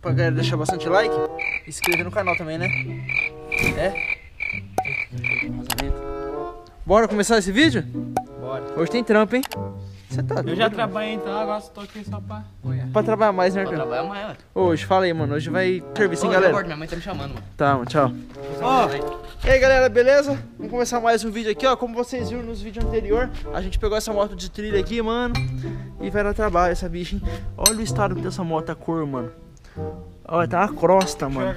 pra galera deixar bastante like e se inscrever no canal também, né? Bora começar esse vídeo? Bora. Hoje tem trampo, hein? Você tá doido? Eu já trabalhei então, agora só tô aqui só pra apoiar. Pra trabalhar mais, né, cara? Pra trabalhar mais, mano. Hoje, fala aí, mano. Hoje vai serviço, hein, galera? Minha mãe tá me chamando, mano. Tá, mano, tchau. E aí, galera, beleza? Vamos começar mais um vídeo aqui, ó. Como vocês viram nos vídeos anteriores, a gente pegou essa moto de trilha aqui, mano. E vai dar trabalho essa bicha, hein? Olha o estado que tem essa moto, a cor, mano. Olha, tá uma crosta, mano.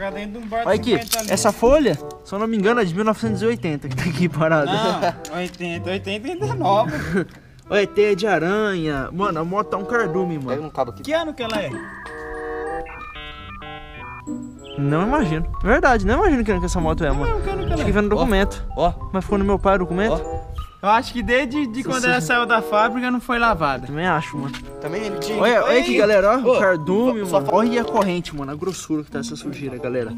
Olha aqui, essa folha, se eu não me engano, é de 1980 que tá aqui parada. Não, 89. Olha, teia de aranha. Mano, a moto tá um cardume, mano. Pega um cabo aqui. Que ano que ela é? Não imagino. Verdade, não imagino que ano que essa moto é, mano. Acho que vem no documento. Ó. Mas ficou no meu pai o documento? Ó. Eu acho que desde quando ela saiu da fábrica não foi lavada. Também acho, mano. Também ele tinha. Olha, olha aqui, galera, ó. O cardume, mano. Olha a corrente, mano. A grossura que tá essa sujeira, galera.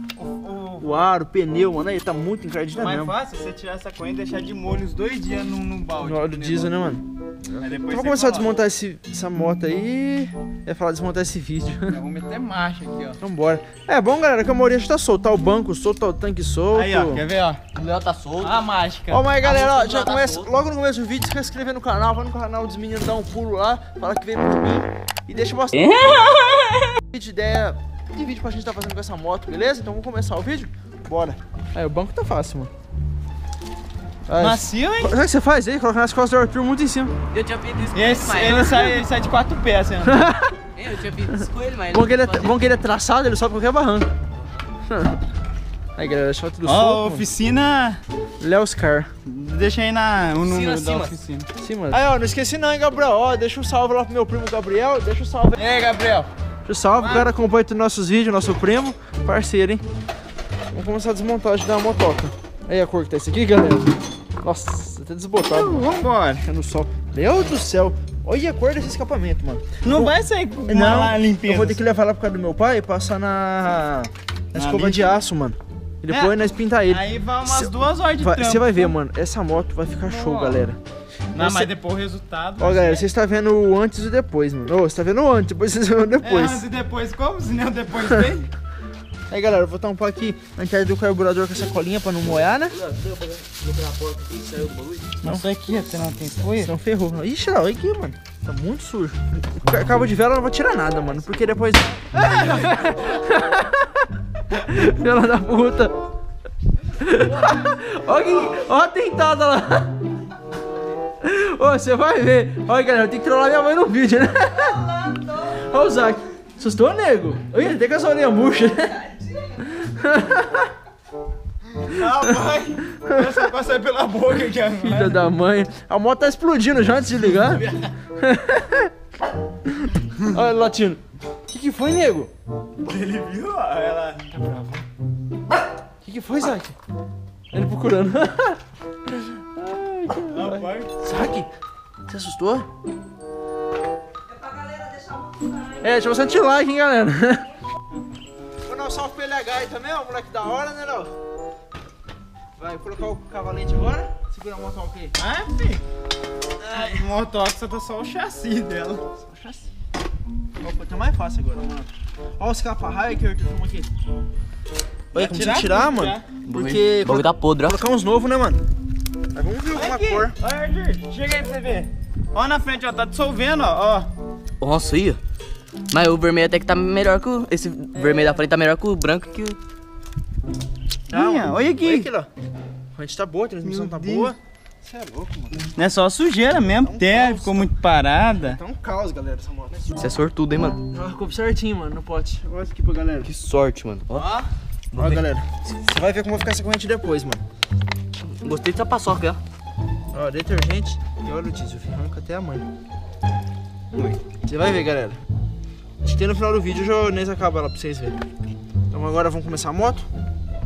O ar, o pneu, mano. Aí tá muito encardida mesmo. Mais fácil você tirar essa corrente e deixar de molho uns 2 dias num balde. No óleo diesel, né, mano? Então vamos começar a desmontar essa moto aí. É falar desmontar esse vídeo. Vamos meter marcha aqui, ó. Vambora. É bom, galera, que a maioria já tá solta. Tá o banco solto, tá o tanque solto. Aí, ó. Quer ver, ó? O Léo tá solto. A mágica. Ó, mas galera, ó, já começa. Logo no começo do vídeo, se inscrever no canal, vai no canal dos meninos, dá um pulo lá, fala que veio muito bem e deixa eu mostrar de ideia de vídeo pra gente tá fazendo com essa moto, beleza? Então vamos começar o vídeo? Bora! Aí o banco tá fácil, mano. Macio, hein? Sabe o que você faz aí? Coloca nas costas do Arthur muito em cima. Eu tinha pedido isso com ele, mas... Ele sai de 4 pés, assim, né? Eu tinha pedido isso com ele, mas... Bom que ele é traçado, ele sobe qualquer barranco. Aí, galera, deixa eu tudo solto. Ó, oficina... Léo's Car. Deixa aí o número da oficina. Sim, mano. Aí, ó, não esqueci não, hein, Gabriel. Ó, deixa um salve lá pro meu primo Gabriel. Deixa um salve. E aí, Gabriel. Deixa um salve. O cara acompanha todos os nossos vídeos, nosso primo. Parceiro, hein. Vamos começar a desmontagem da motoca. Aí a cor que tá esse aqui, galera. Nossa, até desbotado. Vambora. Fica no sol. Deus do céu. Olha a cor desse escapamento, mano. Não vai sair com uma limpeza. Eu vou ter que levar lá por causa do meu pai e passar na escova de aço, mano. E depois nós pintar ele. Aí vai umas 2 horas de trampo. Você vai ver, mano. Essa moto vai ficar show, galera. Não, mas depois o resultado... Ó, galera, você está vendo o antes e o depois, mano. Ô, você está vendo o antes, depois vocês vão o depois. É, antes e depois como? Se nem o depois tem? Aí, galera, eu vou tampar aqui na entrada do carburador com essa colinha pra não moiar, né? Não, isso aqui, até não tem folha. Senão ferrou. Ixi, olha aqui, mano. Tá muito sujo. Cabo de vela eu não vou tirar nada, mano. Porque depois... Filha da puta. Ó a tentada lá. Ô, você vai ver. Olha, galera, eu tenho que trollar minha mãe no vídeo, né? Ó o Zac. Assustou, nego? Olha, ele tem com a orelha murcha, né? Ah, mãe. Essa vai sair pela boca aqui agora. Filha da mãe. A moto tá explodindo já antes de ligar. Olha, latino. Que foi, nego? Ele viu, ó, ela... Que foi, Zac? Ele procurando. Ai, caralho. Zac, você assustou? É pra galera deixar o like. É, deixa bastante like, hein, galera. Vou dar um salve pro LH aí também, ó, moleque da hora, né, Léo? Vai colocar o cavalete agora. Segura a motoca aí. Ah, filho. Ai, motoca, você tá só o chassi dela. Só o chassi. Opa, tá mais fácil agora, mano. Olha os capa-raio que eu filmo aqui. Olha, como tirar, mano? Tirar. Porque... O bagulho tá podre, ó. Colocar uns novos, né, mano? Mas vamos ver alguma cor. Olha, Arthur, chega aí pra você ver. Olha na frente, ó, tá dissolvendo, ó. Nossa, aí, ó. Mas o vermelho até que tá melhor que o... Esse vermelho da frente tá melhor que o branco que o... Olha aqui. Olha aquilo, ó. A gente tá boa, a transmissão tá boa. Você é louco, mano. Não é só sujeira mesmo, ficou muito parada. Tá um caos, galera, essa moto. Você é sortudo, hein, mano? Ah, ficou certinho, mano, no pote. Olha isso aqui pra galera. Que sorte, mano. Ó, ó galera. Você vai ver como vai ficar essa corrente depois, mano. Gostei dessa paçoca, ó. Ó, detergente e óleo diesel. Fica até a mãe. Você vai ver, galera. A gente tem no final do vídeo, eu já nem acabo ela pra vocês verem. Então agora vamos começar a moto?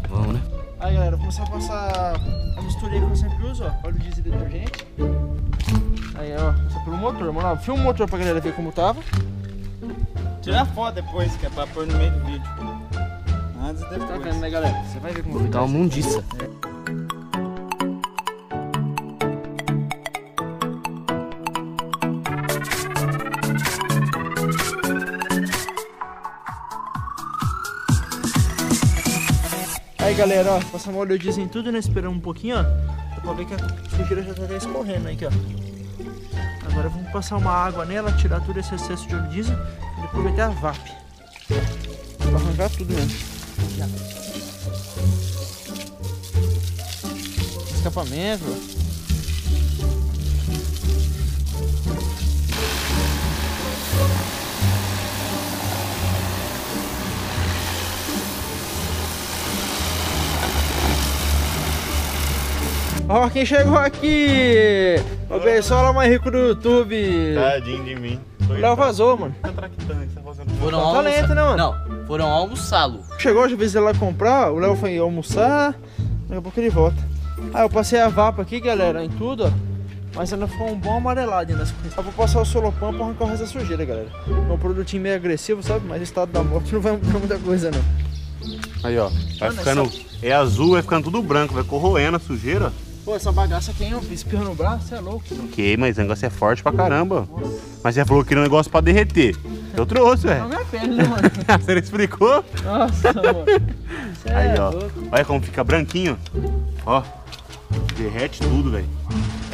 Vamos, né? Aí, galera, vou começar a passar a misturinha que eu sempre uso, ó. Óleo diesel e detergente. Aí, ó, começa pelo motor, mano. Ó, filma o motor pra galera ver como tava. Tira a foto depois, que é pra pôr no meio do vídeo. Antes deve estar vendo, né, galera? Você vai ver como fica. Tá uma mundiça. Aí galera, ó, passamos o oleozinho em tudo, né? Esperamos um pouquinho, ó. Dá pra ver que a sujeira já tá até escorrendo aí, ó. Agora vamos passar uma água nela, tirar todo esse excesso de óleo diesel e depois meter a VAP. Pra arrancar tudo mesmo. Escapamento, ó. Ó, quem chegou aqui! O pessoal mais rico do YouTube! Tadinho de mim. Léo vazou, mano. Foram almoçar. Tá lento, né, mano? Não, foram almoçá-lo. Chegou, às vezes ele lá comprar, o Léo foi almoçar, daqui a pouco ele volta. Ah, eu passei a vapa aqui, galera, em tudo, ó. Mas ainda ficou um bom amarelado ainda. Eu vou passar o Solopan pra arrancar o resto da sujeira, galera. É um produtinho meio agressivo, sabe? Mas o estado da moto não vai mudar muita coisa, não. Aí, ó. Vai ficando... É azul, vai ficando tudo branco, vai corroendo a sujeira. Pô, essa bagaça aqui, hein? Espirra no braço, você é louco. Ok, mas o negócio é forte pra caramba. Nossa. Mas você falou que era um negócio pra derreter. Eu trouxe, velho. Não me apelo, né, mano? Você não explicou? Nossa, mano. Aí, é ó. Louco. Olha como fica branquinho. Ó. Derrete tudo, velho.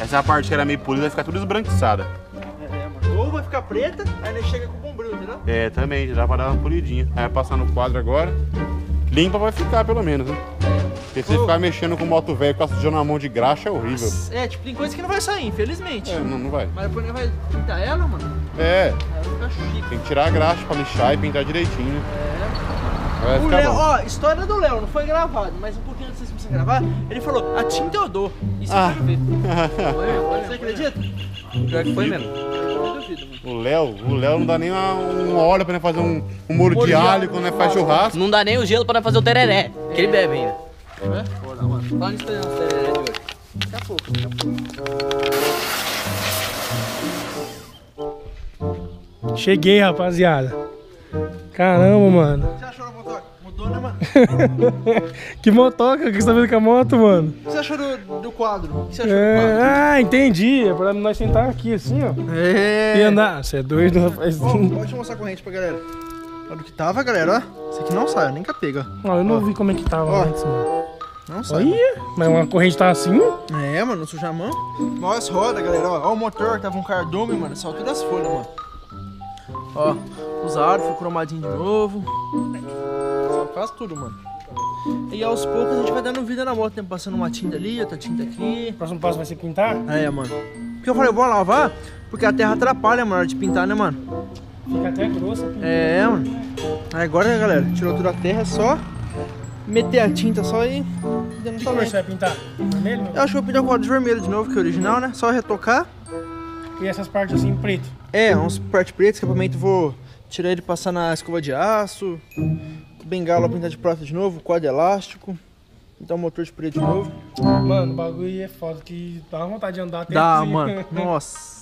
Essa parte que era meio polida vai ficar tudo esbranquiçada. É, mano. Ou vai ficar preta, aí chega com o bombril, entendeu? É, também. Já dá pra dar uma polidinha. Aí vai passar no quadro agora. Limpa vai ficar, pelo menos, né? Porque se você ficar mexendo com moto velha e ficar sujando a mão de graxa é horrível. É, tipo, tem coisa que não vai sair, infelizmente. É, não vai. Mas depois não vai pintar ela, mano? É. Ela fica chique. Tem que tirar a graxa pra lixar e pintar direitinho. É. O Léo, ó, história do Léo, não foi gravado, mas um pouquinho antes de você gravar, ele falou, a tinta eu dou. Isso eu quero ver. Você acredita? Pior que foi mesmo. O Léo não dá nem uma hora pra fazer um molho de alho quando faz churrasco. Não dá nem o gelo pra fazer o tereré, que ele bebe ainda. É? Pô, não, mano. Fala nisso aí, não, sério, de hoje. Daqui a pouco, daqui a pouco. Cheguei, rapaziada. Caramba, mano. O que você achou da motoca? Mudou, né, mano? Que motoca? O que você tá vendo com a moto, mano? O que você achou do quadro? O que você achou do quadro? Ah, entendi. É pra nós sentar aqui, assim, ó. É. E andar. Você é doido, rapaz. Pode mostrar a corrente pra galera. Olha o que tava, galera, ó. Isso aqui não sai, nem capega. Ó, eu não vi como é que tava antes, mano. Não sai. Olha, mas uma corrente tá assim? É, mano, não suja a mão. Olha as rodas, galera, ó. Ó o motor, tava um cardume, mano. Só todas as folhas, mano. Ó, os aros, foi cromadinho de novo. Só faz tudo, mano. E aos poucos a gente vai dando vida na moto, né? Passando uma tinta ali, outra tinta aqui. O próximo passo vai ser pintar? É, mano. Porque eu falei, bora lavar, porque a terra atrapalha, mano, na hora de pintar, né, mano? Fica até grossa. É, mano. Agora, galera, tirou toda a terra, é só meter a tinta só e... O que você vai pintar? Vermelho? Eu acho que eu vou pintar o quadro de vermelho de novo, que é original, né? Só retocar. E essas partes assim, preto? É, umas partes pretas, escapamento vou tirar ele e passar na escova de aço. Bengala pintar de prata de novo, quadro elástico. Então o motor de preto de novo. Mano, o bagulho é foda, que dá uma vontade de andar até dá, assim. Mano, nossa.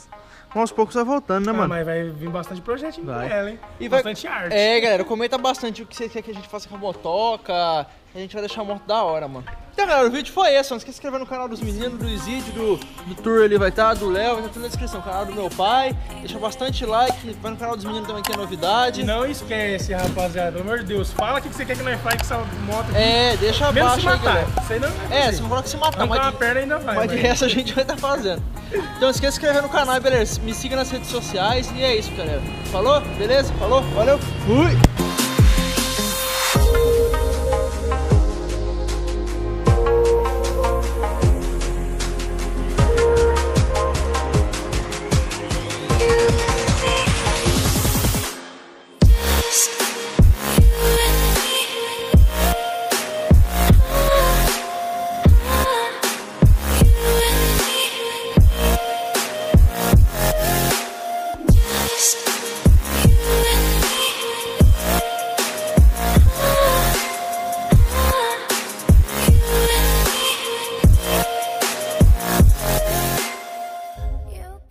Aos poucos vai voltando, né, mano? Mas vai vir bastante projetinho pra ela, hein? E bastante arte. É, galera, comenta bastante o que você quer que a gente faça com a motoca. A gente vai deixar a moto da hora, mano. Então, galera, o vídeo foi esse. Não esquece de se inscrever no canal dos meninos, do Isid, do Tour ali vai estar, do Léo, vai estar tudo na descrição. O canal do meu pai. Deixa bastante like. Vai no canal dos meninos também, que é novidade. Não esquece, rapaziada. Pelo amor de Deus. Fala o que você quer que nós faça com essa moto aqui. É, deixa abaixo se matar. Aí, galera. Você não é, se não falar que se matar, mas de perna ainda vai. Mas de resto a gente vai estar fazendo. Então, não esquece de se inscrever no canal, beleza? Me siga nas redes sociais e é isso, galera. Falou? Beleza? Falou? Valeu? Fui!